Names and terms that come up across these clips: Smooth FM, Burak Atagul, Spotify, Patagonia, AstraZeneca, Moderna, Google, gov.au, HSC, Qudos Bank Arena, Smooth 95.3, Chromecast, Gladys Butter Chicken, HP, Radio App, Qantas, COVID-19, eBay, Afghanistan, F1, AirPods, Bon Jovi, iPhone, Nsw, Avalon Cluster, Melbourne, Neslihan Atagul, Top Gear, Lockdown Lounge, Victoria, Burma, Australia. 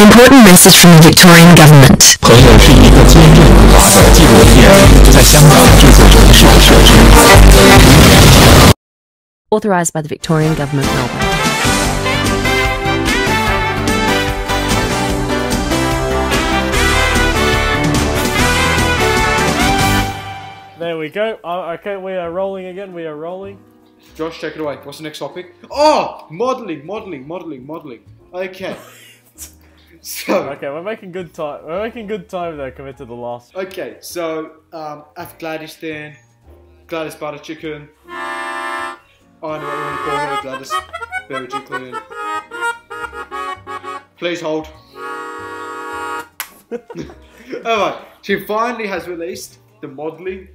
an important message from the Victorian government. Authorised by the Victorian Government, Melbourne. There we go. Okay, we are rolling again. We are rolling. Josh, take it away. What's the next topic? Oh! Modelling. Okay. Okay, we're making good time. We're making good time, though, compared to the last. Okay, so, Afghanistan, Gladys Butter Chicken. I know what we want to call her, Gladys. Very clean. Please hold. Alright, she finally has released the modelling.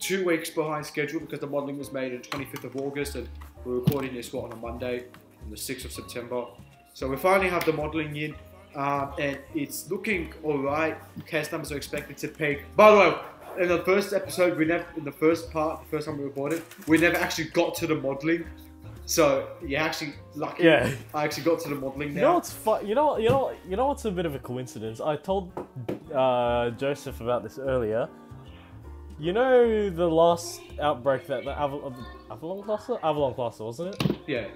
2 weeks behind schedule because the modelling was made on the 25th of August and we're recording this on a Monday on the 6th of September. So we finally have the modelling in and it's looking alright. Case numbers are expected to peak. By the way, in the first episode, we never, in the first part, the first time we recorded, we never actually got to the modelling. So you're actually lucky. Yeah. I actually got to the modelling now. You know what's what's a bit of a coincidence? I told Joseph about this earlier. You know the last outbreak that the Avalon Cluster, wasn't it? Yeah.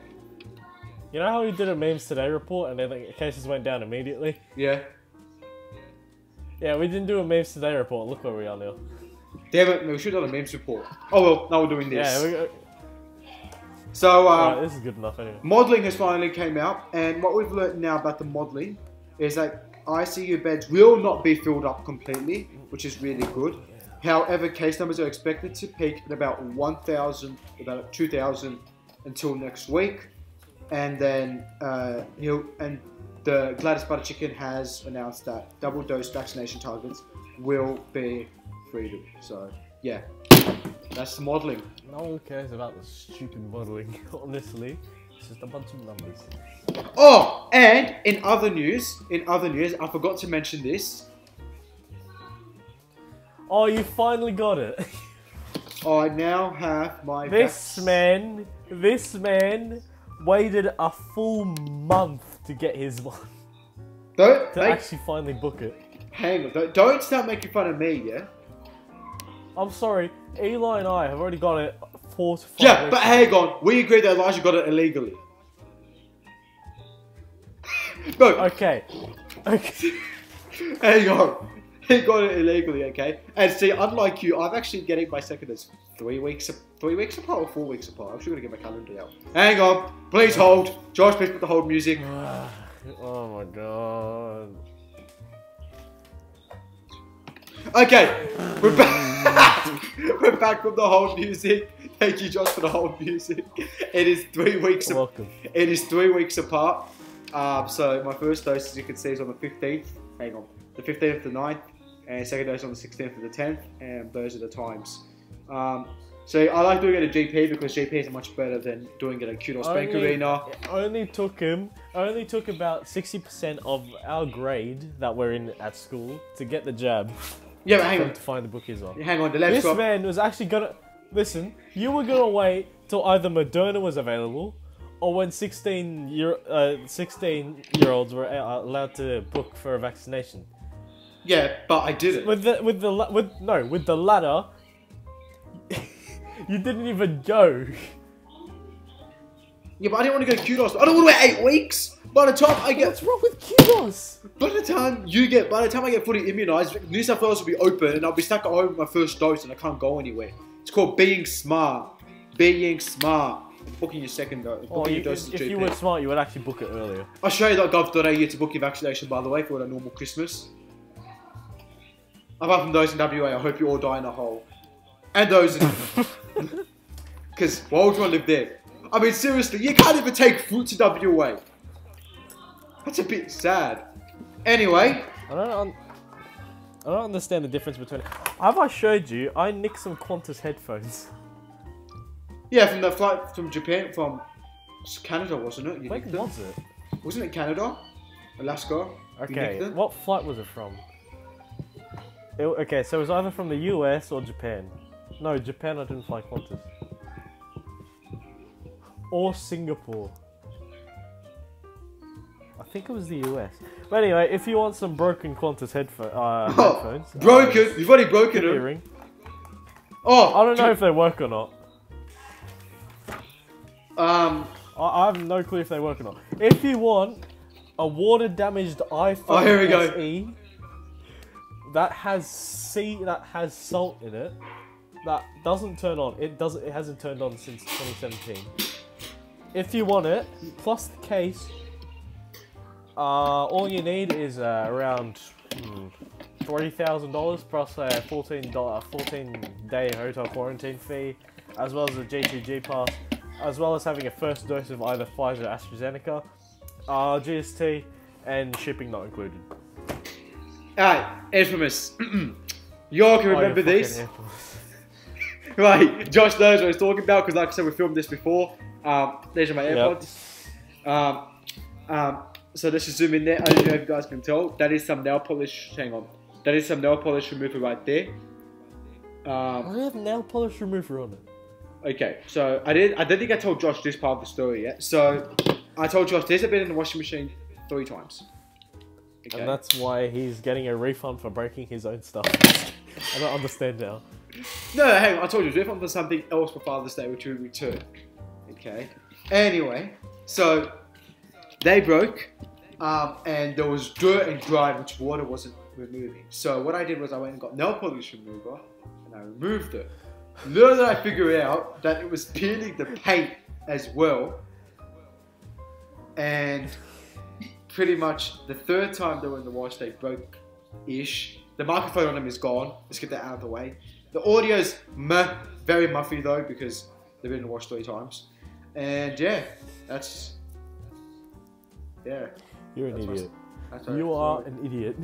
You know how we did a Memes Today report and then the cases went down immediately? Yeah. Yeah, we didn't do a Memes Today report. Look where we are now. Damn it, we should have done a Memes report. Oh well, now we're doing this. Yeah, so, right, this is good enough anyway. Modelling has finally came out, and what we've learned now about the modelling is that ICU beds will not be filled up completely, which is really good. However, case numbers are expected to peak at about 2,000 until next week, and then the Gladys Butter Chicken has announced that double dose vaccination targets will be freedom. So yeah, that's the modelling. No one cares about the stupid modelling. Honestly, it's just a bunch of numbers. Oh, and in other news, I forgot to mention this. Oh, you finally got it. I now have my This man waited a full month to get his one. Actually finally book it. Hang on, don't start making fun of me, yeah? I'm sorry, Eli and I have already got it 4 to 5 Yeah, weeks. But hang on, we agreed that Elijah got it illegally. No. Okay. Hang on. He got it illegally, okay? And see, unlike you, I'm actually getting my second as 3 weeks apart or 4 weeks apart. I'm sure going to get my calendar out. Hang on. Please hold. Josh, please put the hold music. Oh my god. Okay. We're back. We're back from the hold music. Thank you, Josh, for the hold music. It is 3 weeks apart. It is 3 weeks apart. So my first dose, as you can see, is on the 15th. Hang on. The 15th of the 9th. And second dose on the 16th of the 10th, and those are the times. So I like doing it at GP because GPs are much better than doing it at Qudos Bank Arena. Only took about 60% of our grade that we're in at school to get the jab. Yeah, but hang on. To find the bookies on. Hang on, the lab swap. This man was actually gonna listen. You were gonna wait till either Moderna was available, or when 16-year-olds were allowed to book for a vaccination. Yeah, but I didn't. With the latter, you didn't even go. Yeah, but I didn't want to go to Qdos. I don't want to wait 8 weeks. By the time I get... What's wrong with Qdos? By the time I get fully immunised, New South Wales will be open and I'll be stuck at home with my first dose and I can't go anywhere. It's called being smart. Being smart. Booking your second dose. If you were smart, you would actually book it earlier. I'll show you that gov.au to book your vaccination, by the way, for a normal Christmas. Apart from those in WA, I hope you all die in a hole. And those in... Because why would you want to live there? I mean, seriously, you can't even take food to WA. That's a bit sad. Anyway... I don't understand the difference between... Have I showed you? I nicked some Qantas headphones. Yeah, from the flight from Japan, from... Canada, wasn't it? You nicked them? Where was it? Wasn't it Canada? Alaska? Okay, what flight was it from? Okay, so it was either from the US or Japan. No, Japan I didn't fly Qantas. Or Singapore. I think it was the US. But anyway, if you want some broken Qantas headphones... Broken? You've already broken them? Ring. Oh! I don't know if they work or not. I have no clue if they work or not. If you want a water-damaged iPhone SE that has salt in it, that doesn't turn on. It hasn't turned on since 2017. If you want it, plus the case, all you need is around $3,000 plus a $14-day hotel quarantine fee, as well as a G2G pass, as well as having a first dose of either Pfizer or AstraZeneca, GST, and shipping not included. Alright, infamous. Y'all can remember these. Right, Josh knows what he's talking about because, like I said, we filmed this before. These are my AirPods. Yep. So let's just zoom in there. I don't know if you guys can tell. That is some nail polish. Hang on. That is some nail polish remover right there. I have nail polish remover on it. Okay. So I don't think I told Josh this part of the story yet. So I told Josh these have been in the washing machine 3 times. Okay. And that's why he's getting a refund for breaking his own stuff. I don't understand now. No, hang on. I told you it was a refund for something else for Father's Day, which we returned. Okay. Anyway, so they broke, and there was dirt and grime, which water wasn't removing. So what I did was I went and got nail polish remover, and I removed it. Little did I figure out that it was peeling the paint as well. And pretty much the 3rd time they were in the wash, they broke-ish. The microphone on them is gone. Let's get that out of the way. The audio's very muffy though, because they've been in the wash 3 times. And yeah, that's... Yeah. You're an idiot. You are an idiot.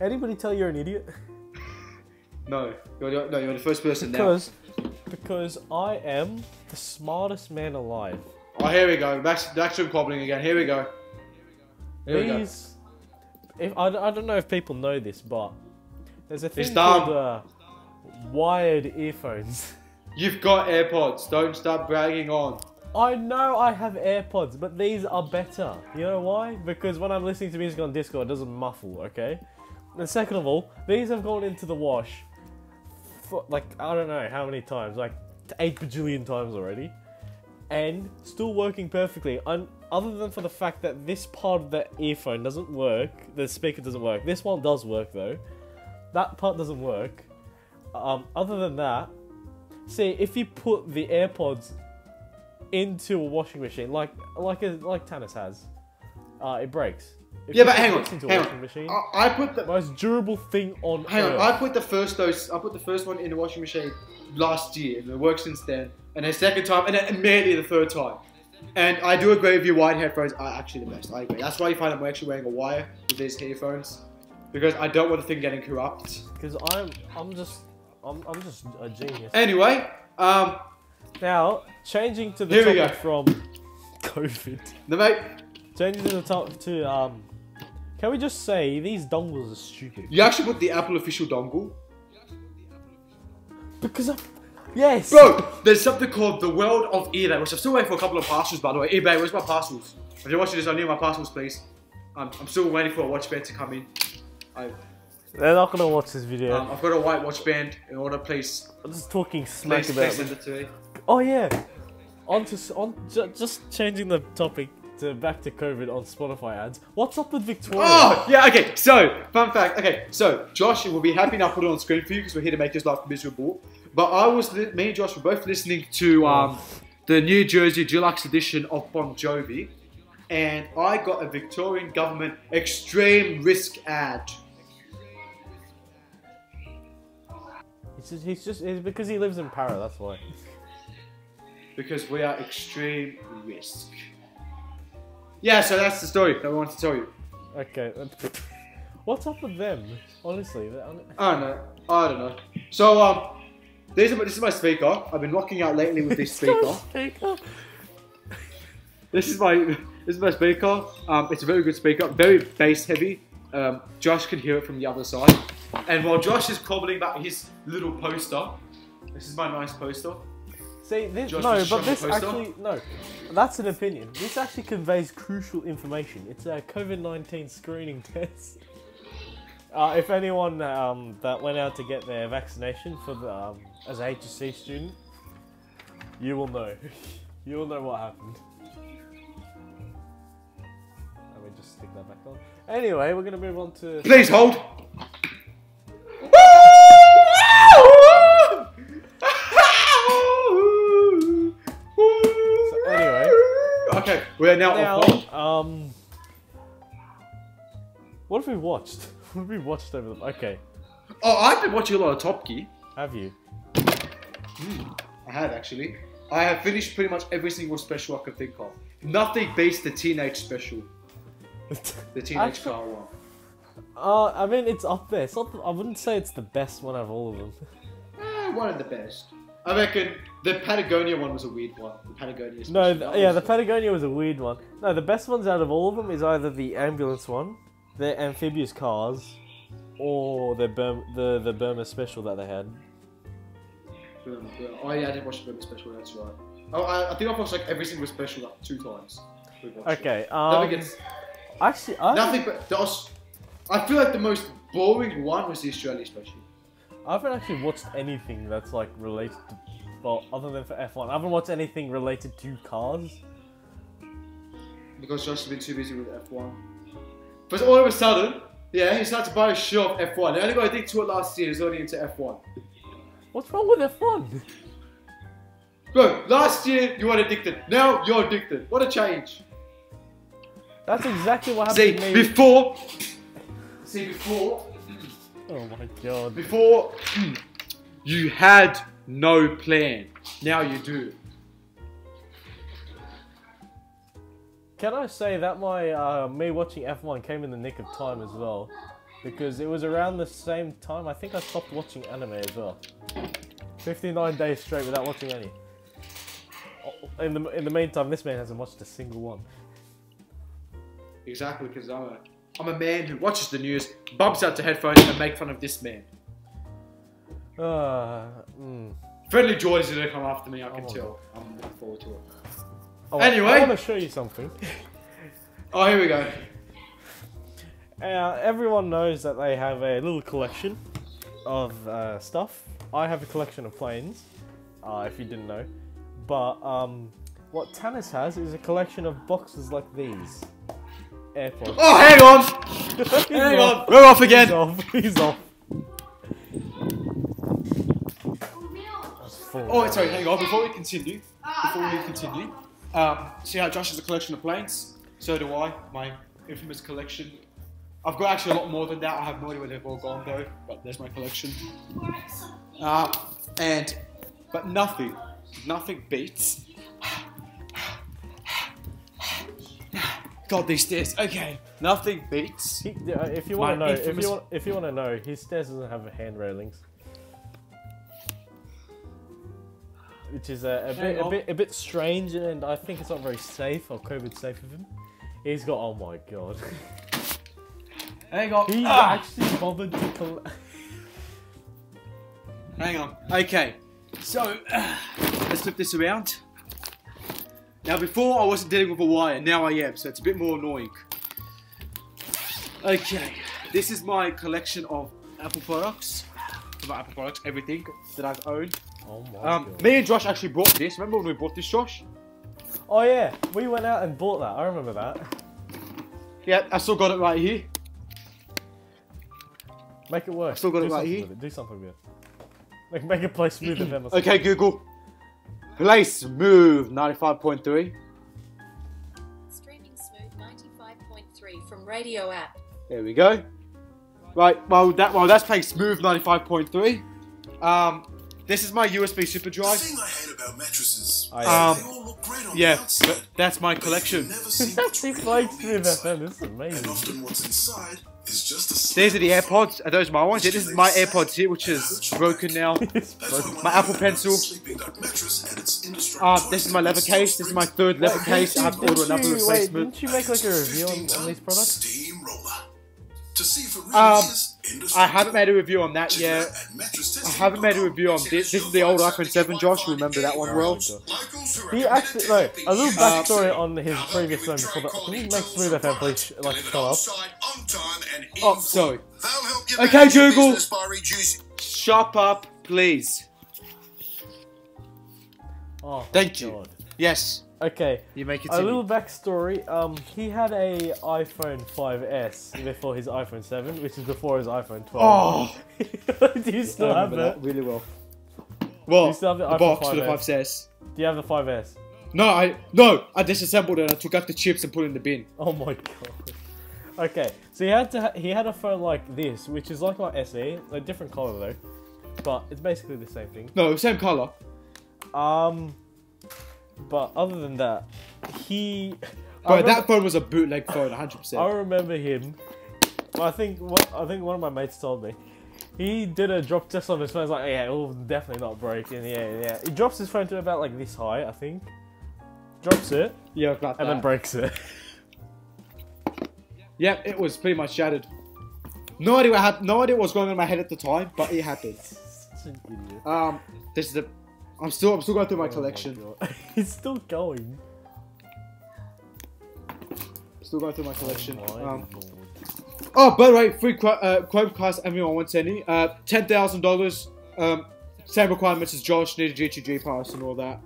Anybody tell you're an idiot? No. You're the first person now. Because I am the smartest man alive. Oh, here we go. That's your problem again. Here we go. I don't know if people know this, but there's a thing called wired earphones. You've got AirPods. Don't start bragging on. I know I have AirPods, but these are better. You know why? Because when I'm listening to music on Discord, it doesn't muffle, okay? And second of all, these have gone into the wash for, like, I don't know how many times, like 8 bajillion times already. And still working perfectly. Other than for the fact that this part of the earphone doesn't work, the speaker doesn't work. This one does work though. That part doesn't work. Other than that, see, if you put the AirPods into a washing machine, like Tannis has, it breaks. If hang on. I put the most durable thing on. Hang on. I put the first dose. I put the first one in the washing machine last year, and it worked since then. And the second time, and then immediately the 3rd time. And I do agree with you. Wired headphones are actually the best. I agree. That's why you find I'm actually wearing a wire with these earphones, because I don't want the thing getting corrupt. Because I'm just a genius. Anyway, now changing to the topic from COVID. No, mate. Changing to the topic to can we just say these dongles are stupid? You actually put the Apple official dongle? Because I. Yes! Bro, there's something called the world of eBay, which I'm still waiting for a couple of parcels, by the way. eBay, where's my parcels? If you're watching this, I need my parcels, please. I'm still waiting for a watch band to come in. They're not going to watch this video. I've got a white watch band in order, please. I'm just talking smack about it. Please send it to me. Oh, yeah. Just changing the topic back to COVID on Spotify ads. What's up with Victoria? Oh, yeah, okay. So, fun fact. Okay, so Josh will be happy now put it on screen for you because we're here to make his life miserable. But me and Josh were both listening to the New Jersey Deluxe edition of Bon Jovi, and I got a Victorian government extreme risk ad. It's because he lives in Para, that's why. Because we are extreme risk. Yeah, so that's the story that we wanted to tell you. Okay. What's up with them? Honestly, I don't know. I don't know. So this is my speaker. I've been rocking out lately with this speaker. This is my speaker. It's a very good speaker, very bass heavy. Josh can hear it from the other side. And while Josh is cobbling about his little poster, this is my nice poster. See, this, no, that's an opinion. This actually conveys crucial information. It's a COVID-19 screening test. If anyone that went out to get their vaccination for the as a HSC student, you will know. You will know what happened. Let me just stick that back on. Anyway, we're gonna move on to. Please hold. Okay, we're now off. What have we watched? What have we watched over the... Okay. Oh, I've been watching a lot of Top Gear. Have you? I have, actually. I have finished pretty much every single special I could think of. Nothing beats the teenage special. The teenage car one. I mean, it's up there. It's not, I wouldn't say it's the best one out of all of them. One of the best. I reckon the Patagonia one was a weird one. The Patagonia special. No, the Patagonia was a weird one. No, the best ones out of all of them is either the ambulance one, their amphibious cars, or the Burma special that they had. Oh yeah, I did watch the Burma special, that's right. Oh, I think I've watched like every single special like 2 times. Okay, actually, I feel like the most boring one was the Australia special. I haven't actually watched anything that's like related to, well, other than for F1. I haven't watched anything related to cars. Because Josh has been too busy with F1. But all of a sudden, yeah, he started to buy a shop F1. He only got addicted to it last year, he's only into F1. What's wrong with F1? Bro, last year you were addicted, now you're addicted. What a change. That's exactly what happened to me. See, before... Oh my god. Before, you had no plan. Now you do. Can I say that my me watching F1 came in the nick of time as well? Because it was around the same time, I think I stopped watching anime as well. 59 days straight without watching any. In the meantime, this man hasn't watched a single one. Exactly, because I'm a man who watches the news, bumps out the headphones, and make fun of this man. Friendly Geordie's gonna come after me, I can tell. God. I'm looking forward to it. Oh, anyway! I want to show you something. Oh, here we go. Everyone knows that they have a little collection of stuff. I have a collection of planes, if you didn't know. But what Tannis has is a collection of boxes like these. AirPods. Oh, hang on! hang on! We're off again! He's off. Oh, sorry, hang on. Before we continue, see how Josh has a collection of planes? So do I. My infamous collection. I've got actually a lot more than that. I have no idea where they've all gone though, but there's my collection. But nothing beats. God, these stairs. Okay, nothing beats. If you want to know, his stairs doesn't have hand railings, which is a bit strange, and I think it's not very safe or COVID safe of him. He's got. Oh my god. Hang on. He's actually bothered to collect. Hang on. Okay, so let's flip this around. Now before I wasn't dealing with a wire, now I am, so it's a bit more annoying. Okay, this is my collection of Apple products. About Apple products, everything that I've owned. Oh my god. Me and Josh actually bought this. Remember when we bought this, Josh? Oh yeah, we went out and bought that. I remember that. Yeah, I still got it right here. Make it work. I still got it right here. Do something with it. Like make it play Smooth FM or something. Okay, Google. Play Smooth 95.3. Streaming Smooth 95.3 from Radio App. There we go. Right, well that's playing Smooth 95.3. This is my USB super drive. The thing I hate about mattresses. They all look great on the outside, that's my collection. This is amazing. And often what's inside is just a These are the AirPods. Are those my ones? Yeah, this is my AirPods here, which is broken now. My Apple Pencil. This is my leather case. This is my third leather case. I have to order another replacement. Didn't you make like a review on these products? To see if it really is I haven't made a review on that yet. I haven't made a review on this. This is the old iPhone 7, Josh. Remember that one well? He actually, no, a little backstory on his previous film before that. Can you make Smooth FM, please, like, shut up? Oh, sorry. Okay, Google. Shop up, please. Oh, thank you. God. Yes. Okay. You make it. A little backstory. He had a iPhone 5S before his iPhone 7, which is before his iPhone 12. Oh. Do you still have that? Really well. Well, the box for the 5S. Do you have the 5S? No, I disassembled it and I took out the chips and put it in the bin. Oh my god. Okay, so he had a phone like this, which is like my SE, a different color though, but it's basically the same thing. No, same color. But other than that, that phone was a bootleg phone, 100%. I remember him. I think one of my mates told me he did a drop test on his phone. He's like, yeah, it will definitely not break. And yeah. He drops his phone to about like this high, I think. Drops it. Yeah, about that. And then breaks it. Yeah, it was pretty much shattered. No idea what happened. No idea what was going on in my head at the time, but it happened. This is the. I'm still going through my collection. My it's still going. Still going through my collection. Oh, by the way, free Chromecast. Everyone wants any. $10,000. Same requirements as Josh. Need a G2G pass and all that.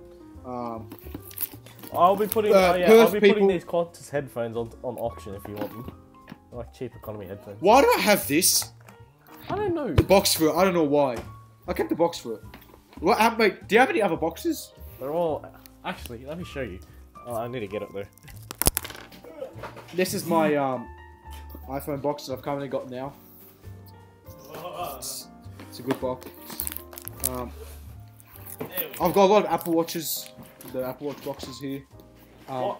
I'll be putting these Qantas headphones on auction if you want them. They're like cheap economy headphones. Why do I have this? I don't know. The box for it. I don't know why. I kept the box for it. What? Wait, do you have any other boxes? They're all. Actually, let me show you. Oh, I need to get up there. This is my iPhone box that I've currently got now. It's a good box. I've got a lot of Apple Watches. The Apple Watch boxes here. Wait,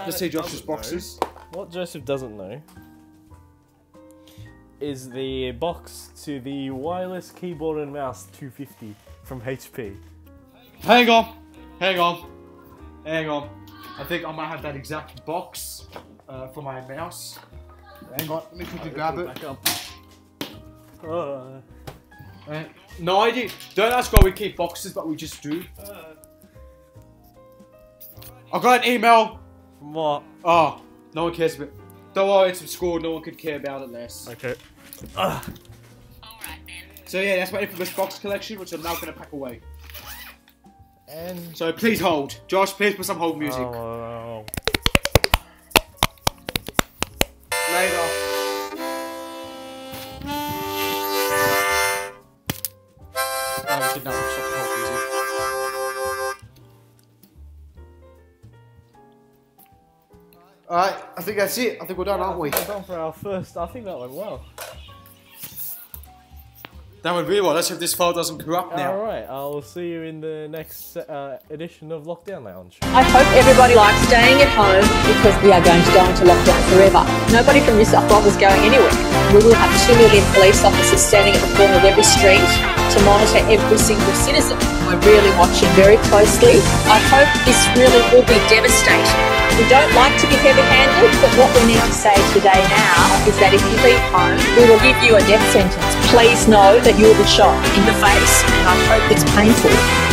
let's see Josh's boxes. What Joseph doesn't know is the box to the wireless keyboard and mouse 250 from HP. Hang on. I think I might have that exact box for my mouse. Hang on, let me quickly grab it. Back up. No idea. Don't ask why we keep boxes, but we just do. I got an email. From what? Oh, no one cares about it. Don't worry, it's from school. No one could care about it less. Okay. Alright then. So yeah, that's my infamous box collection, which I'm now going to pack away. And so please hold. Josh, please put some hold music. Oh. Later. I did not have some hold music. Alright, I think that's it. I think we're done, aren't we? We're done for our first. I think that went well. That went really well. Let's hope this file doesn't corrupt now. Alright, I'll see you in the next edition of Lockdown Lounge. I hope everybody likes staying at home because we are going to go into lockdown forever. Nobody from New South Wales is going anywhere. We will have 2 million police officers standing at the corner of every street to monitor every single citizen. We're really watching very closely. I hope this really will be devastating. We don't like to be heavy-handed, but what we need to say today now is that if you leave home, we will give you a death sentence. Please know that you will be shot in the face, and I hope it's painful.